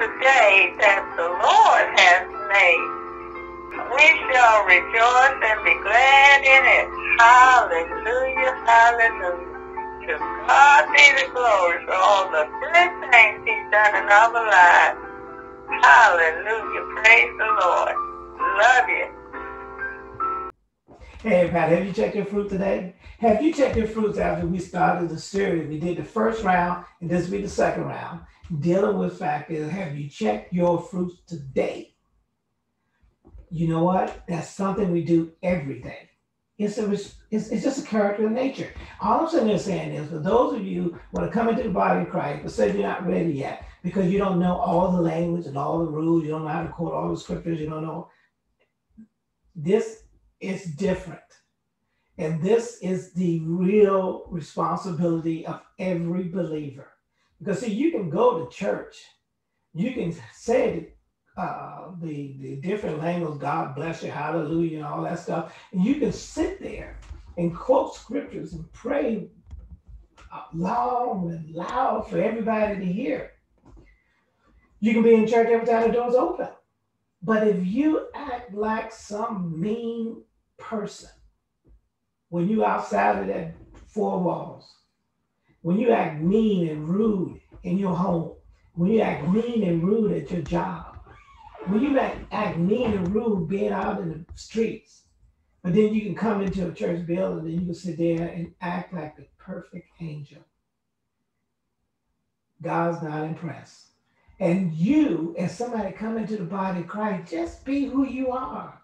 the day that the Lord has made. We shall rejoice and be glad in it. Hallelujah, hallelujah. To God be the glory for all the good things He's done in our lives. Hallelujah, praise the Lord. Love you. Hey everybody, have you checked your fruit today? Have you checked your fruits after we started the series? We did the first round, and this will be the second round, dealing with factors. Have you checked your fruits today? You know what? That's something we do every day. It's just a character of nature. All I'm sitting there saying is, for those of you who want to come into the body of Christ, but say you're not ready yet because you don't know all the language and all the rules, you don't know how to quote all the scriptures, you don't know. This is different. And this is the real responsibility of every believer. Because see, you can go to church, you can say the different languages, God bless you, hallelujah, and all that stuff. And you can sit there and quote scriptures and pray long and loud for everybody to hear. You can be in church every time the door's open. But if you act like some mean person when you outside of that four walls, when you act mean and rude in your home, when you act mean and rude at your job, when you act mean and rude being out in the streets, but then you can come into a church building and you can sit there and act like the perfect angel, God's not impressed. And you, as somebody coming to the body of Christ, just be who you are.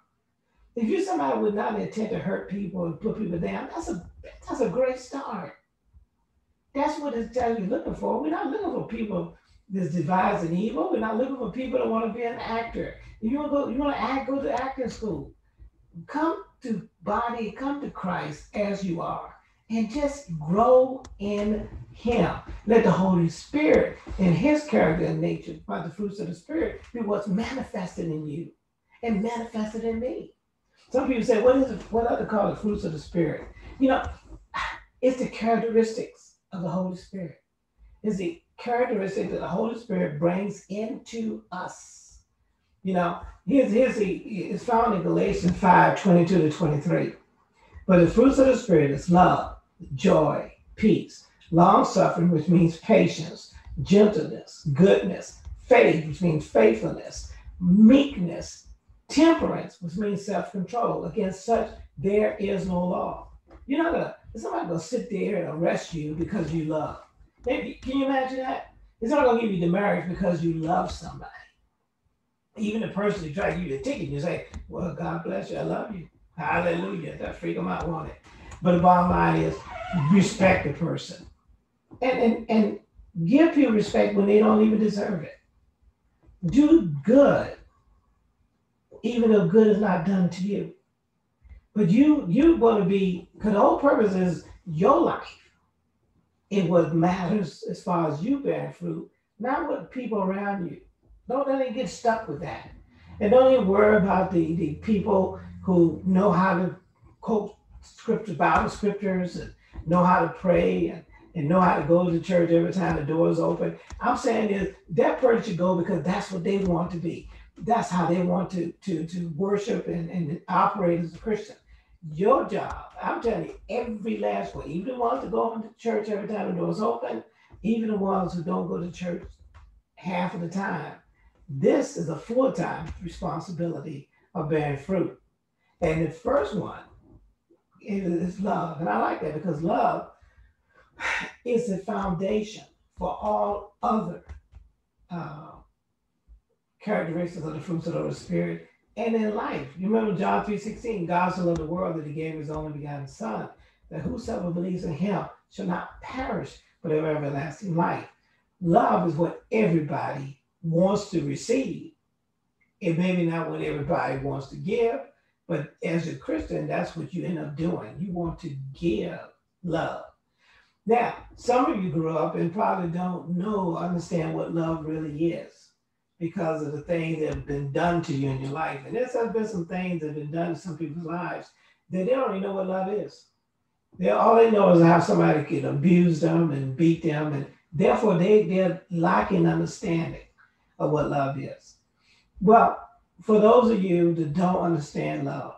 If you're somebody with not intent to hurt people and put people down, that's a great start. That's what it's telling you looking for. We're not looking for people that's devising evil. We're not looking for people that want to be an actor. If you want to go to acting school. Come to Christ as you are. And just grow in Him. Let the Holy Spirit and His character and nature by the fruits of the Spirit be what's manifested in you and manifested in me. Some people say, what are they called the fruits of the Spirit? You know, it's the characteristics of the Holy Spirit. It's the characteristics that the Holy Spirit brings into us. You know, it's found in Galatians 5:22-23. But the fruits of the Spirit is love, joy, peace, long-suffering, which means patience, gentleness, goodness, faith, which means faithfulness, meekness, temperance, which means self-control. Against such, there is no law. You're not going to, somebody going to sit there and arrest you because you love. Maybe, can you imagine that? It's not going to give you demerits because you love somebody. Even the person who tried to give you the ticket, you say, well, God bless you, I love you. Hallelujah, that freak them out, won't it? But the bottom line is, respect the person. And give people respect when they don't even deserve it. Do good, even though good is not done to you. But you want to be, because the whole purpose is your life. And what matters as far as you bearing fruit, not what people around you. Don't let them get stuck with that. And don't even worry about the people who know how to quote scripture, Bible scriptures, and know how to pray, and know how to go to church every time the door is open. I'm saying is that person should go because that's what they want to be. That's how they want to worship and operate as a Christian. Your job, I'm telling you, every last one, even the ones that go into church every time the door is open, even the ones who don't go to church half of the time, this is a full-time responsibility of bearing fruit. And the first one is love. And I like that because love is the foundation for all other characteristics of the fruits of the Holy Spirit and in life. You remember John 3:16, God so loved the world that He gave His only begotten Son, that whosoever believes in Him shall not perish but have everlasting life. Love is what everybody wants to receive. It may be not what everybody wants to give, but as a Christian, that's what you end up doing. You want to give love. Now, some of you grew up and probably don't know or understand what love really is because of the things that have been done to you in your life. And there have been some things that have been done to some people's lives that they don't even know what love is. All they know is how somebody could abuse them and beat them, and therefore they're lacking understanding of what love is. Well, for those of you that don't understand love,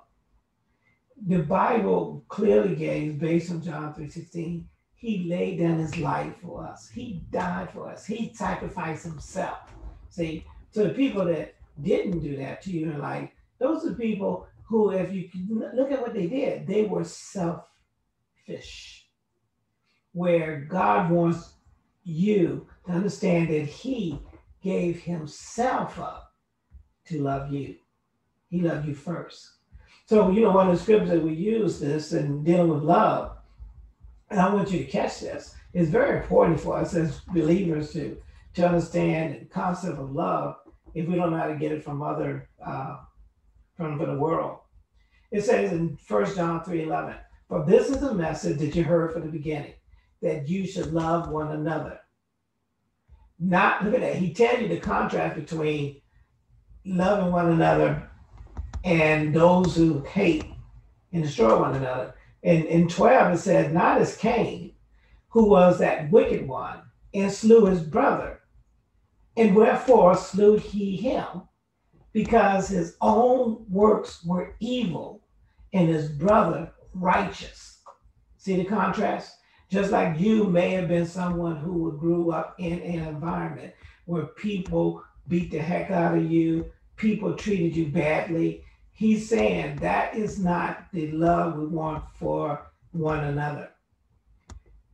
the Bible clearly gave, based on John 3:16, he laid down his life for us. He died for us. He sacrificed himself. See, to the people that didn't do that to you, and like, those are people who, if you look at what they did, they were selfish. Where God wants you to understand that he gave himself up to love you. He loved you first. So, you know, one of the scriptures that we use this in dealing with love, and I want you to catch this, it's very important for us as believers to understand the concept of love if we don't know how to get it from other, from the world. It says in 1 John 3:11, for this is the message that you heard from the beginning, that you should love one another. Not, look at that, he tells you the contrast between loving one another and those who hate and destroy one another. And in 12, it says, not as Cain, who was that wicked one, and slew his brother. And wherefore slew he him? Because his own works were evil, and his brother righteous. See the contrast? Just like you may have been someone who grew up in an environment where people beat the heck out of you, people treated you badly. He's saying that is not the love we want for one another.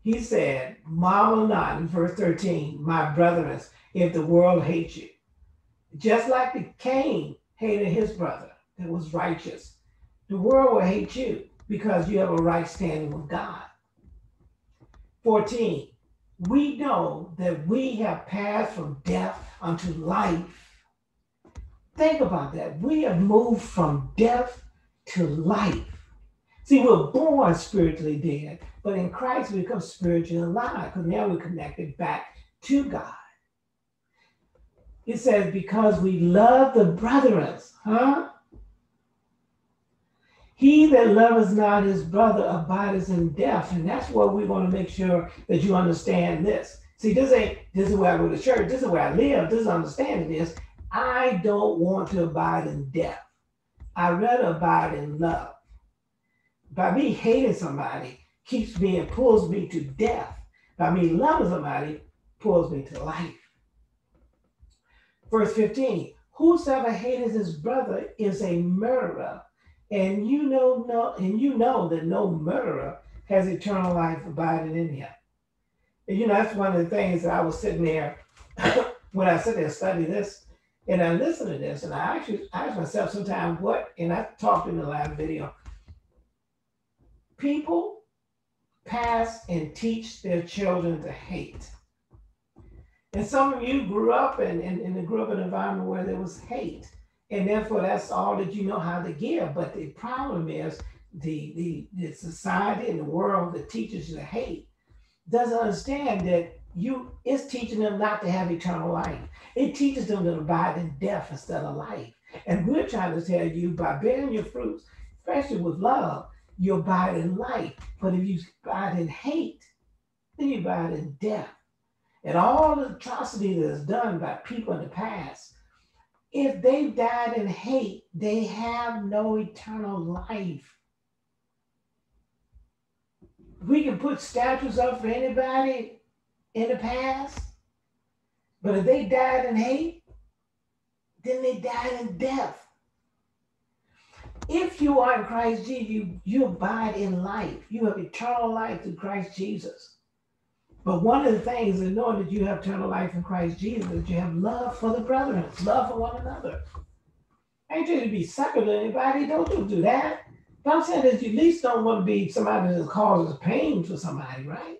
He said, marvel not, in verse 13, my brethren, if the world hates you. Just like the Cain hated his brother that was righteous, the world will hate you because you have a right standing with God. 14, we know that we have passed from death unto life. Think about that. We have moved from death to life. See, we're born spiritually dead, but in Christ we become spiritually alive because now we're connected back to God. It says, because we love the brethren, huh? He that loveth not his brother abideth in death. And that's what we want to make sure that you understand this. See, this is where I go to church. This is where I live. This is understanding this. I don't want to abide in death. I rather abide in love. By me hating somebody keeps me and pulls me to death. By me loving somebody pulls me to life. Verse 15, whosoever hateth his brother is a murderer, and you know that no murderer has eternal life abiding in him. And you know, that's one of the things that I was sitting there when I sit there and study this, and I listen to this, and I actually ask myself sometimes what, and I talked in the live video, people pass and teach their children to hate. And some of you grew up in an environment where there was hate. And therefore, that's all that you know how to give. But the problem is the society and the world that teaches you to hate doesn't understand that it's teaching them not to have eternal life. It teaches them to abide in death instead of life. And we're trying to tell you by bearing your fruits, especially with love, you abide in life. But if you abide in hate, then you abide in death. And all the atrocity that is done by people in the past, if they died in hate, they have no eternal life. We can put statues up for anybody in the past, but if they died in hate, then they died in death. If you are in Christ Jesus, you abide in life. You have eternal life through Christ Jesus. But one of the things in knowing that you have eternal life in Christ Jesus, that you have love for the brethren, love for one another. I ain't trying to be sucker to anybody. Don't do that. But I'm saying that you at least don't want to be somebody that causes pain for somebody, right?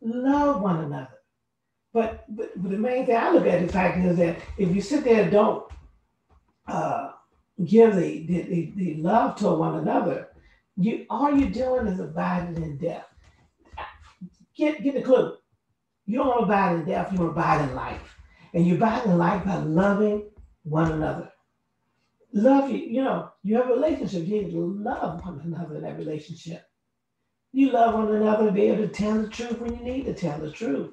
Love one another. But the main thing I look at the fact is that if you sit there and don't give the love to one another, all you're doing is abiding in death. Get the clue. You don't want to abide in death, you want to abide in life. And you abide in life by loving one another. Love you have a relationship. You need to love one another in that relationship. You love one another to be able to tell the truth when you need to tell the truth.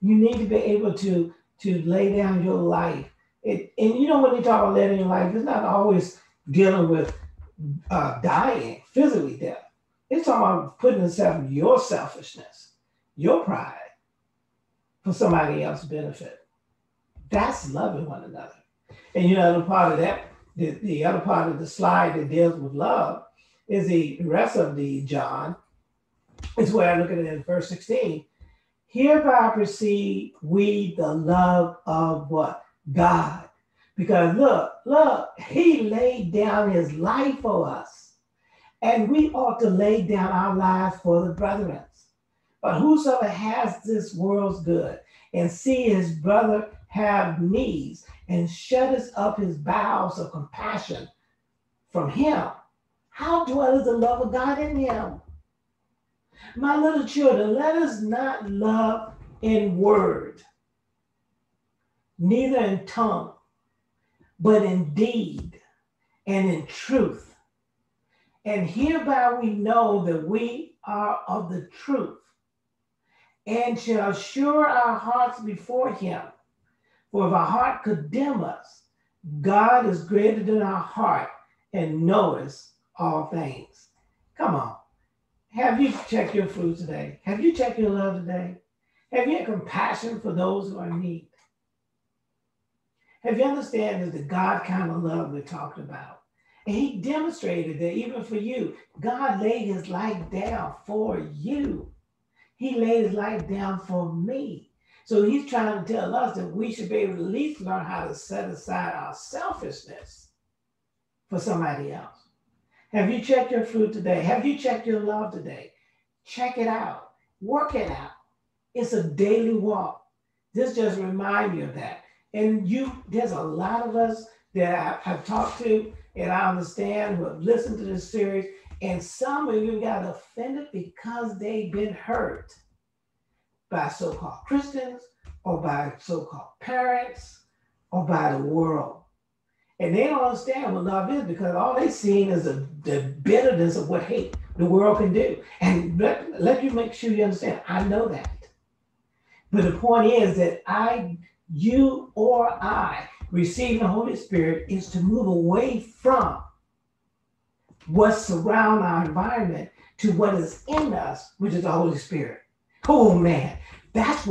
You need to be able to to lay down your life. And you know, when they talk about laying down your life, it's not always dealing with dying, physically death. It's talking about putting aside your selfishness, your pride, for somebody else's benefit. That's loving one another. And you know, the part of that, the other part of the slide that deals with love is the rest of the John. It's where I look at it in verse 16. Hereby perceive we the love of what? God. Because look, he laid down his life for us. And we ought to lay down our lives for the brethren. But whosoever has this world's good and see his brother have needs and shutteth up his bowels of compassion from him, how dwelleth the love of God in him? My little children, let us not love in word, neither in tongue, but in deed and in truth. And hereby we know that we are of the truth, and shall assure our hearts before him. For if our heart condemn us, God is greater than our heart and knoweth all things. Come on. Have you checked your food today? Have you checked your love today? Have you had compassion for those who are in need? Have you understand the God kind of love we're talking about? And he demonstrated that even for you, God laid his life down for you. He laid his life down for me. So he's trying to tell us that we should be able to at least learn how to set aside our selfishness for somebody else. Have you checked your fruit today? Have you checked your love today? Check it out. Work it out. It's a daily walk. This just reminds me of that. And there's a lot of us that I've talked to and I understand who have listened to this series. And some of you got offended because they've been hurt by so-called Christians or by so-called parents or by the world. And they don't understand what love is because all they've seen is the bitterness of what hate the world can do. And let you make sure you understand, I know that. But the point is that you or I receiving the Holy Spirit is to move away from what surrounds our environment to what is in us, which is the Holy Spirit. Oh man, that's the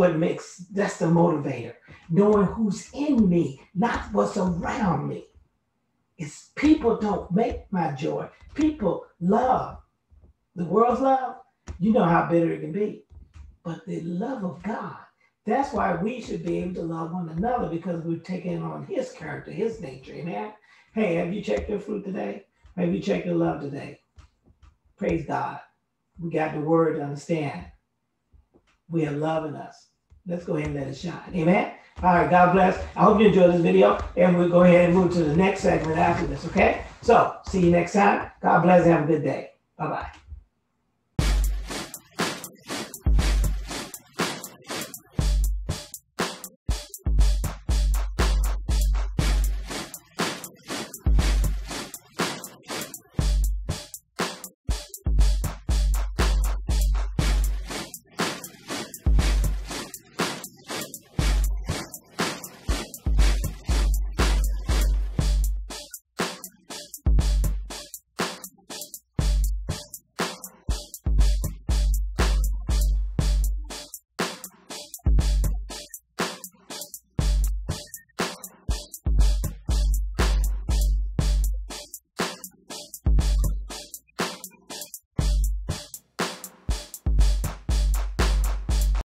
motivator. Knowing who's in me, not what's around me. It's people don't make my joy. People love. The world's love, you know how bitter it can be. But the love of God, that's why we should be able to love one another because we're taking on his character, his nature, amen? Hey, have you checked your fruit today? Maybe check your love today. Praise God. We got the word to understand. We are loving us. Let's go ahead and let it shine. Amen. All right. God bless. I hope you enjoyed this video. And we'll go ahead and move to the next segment after this. Okay. So see you next time. God bless. Have a good day. Bye-bye.